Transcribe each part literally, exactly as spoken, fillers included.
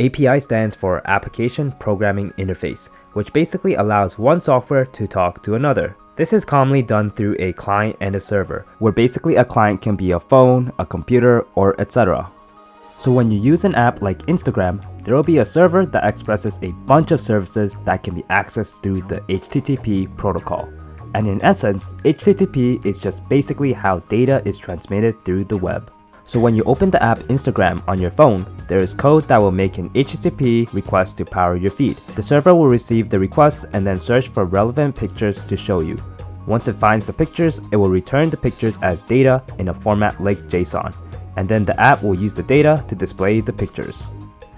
A P I stands for Application Programming Interface, which basically allows one software to talk to another. This is commonly done through a client and a server, where basically a client can be a phone, a computer, or et cetera. So when you use an app like Instagram, there will be a server that expresses a bunch of services that can be accessed through the H T T P protocol. And in essence, H T T P is just basically how data is transmitted through the web. So when you open the app Instagram on your phone, there is code that will make an H T T P request to power your feed. The server will receive the request and then search for relevant pictures to show you. Once it finds the pictures, it will return the pictures as data in a format like JSON, and then the app will use the data to display the pictures.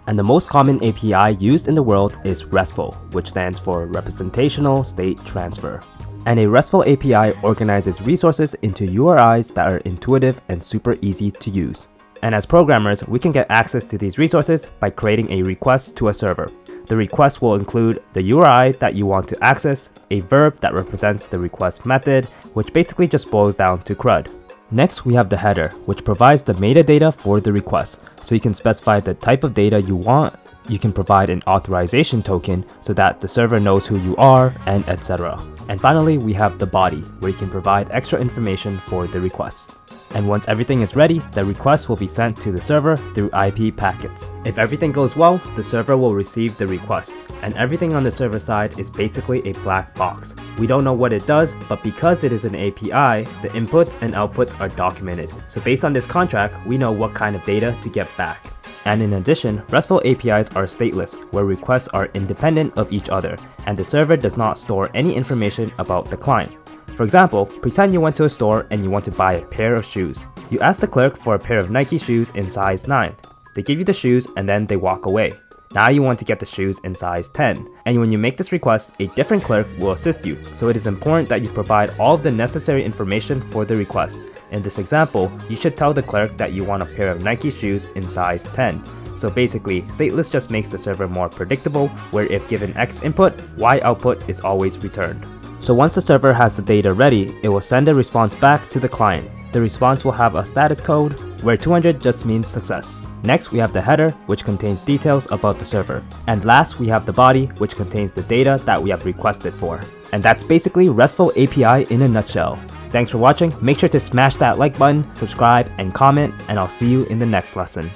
And the most common A P I used in the world is RESTful, which stands for Representational State Transfer. And a RESTful A P I organizes resources into U R Is that are intuitive and super easy to use. And as programmers, we can get access to these resources by creating a request to a server. The request will include the U R I that you want to access, a verb that represents the request method, which basically just boils down to CRUD. Next, we have the header, which provides the metadata for the request. So you can specify the type of data you want, you can provide an authorization token so that the server knows who you are, and et cetera. And finally, we have the body, where you can provide extra information for the request. And once everything is ready, the request will be sent to the server through I P packets. If everything goes well, the server will receive the request. And everything on the server side is basically a black box. We don't know what it does, but because it is an A P I, the inputs and outputs are documented. So based on this contract, we know what kind of data to get back. And in addition, RESTful A P Is are stateless, where requests are independent of each other, and the server does not store any information about the client. For example, pretend you went to a store and you want to buy a pair of shoes. You ask the clerk for a pair of Nike shoes in size nine. They give you the shoes and then they walk away. Now you want to get the shoes in size ten. And when you make this request, a different clerk will assist you. So it is important that you provide all of the necessary information for the request. In this example, you should tell the clerk that you want a pair of Nike shoes in size ten. So basically, stateless just makes the server more predictable, where if given X input, Y output is always returned. So once the server has the data ready, it will send a response back to the client. The response will have a status code, where two hundred just means success. Next, we have the header, which contains details about the server. And last, we have the body, which contains the data that we have requested for. And that's basically RESTful A P I in a nutshell. Thanks for watching, make sure to smash that like button, subscribe and comment, and I'll see you in the next lesson.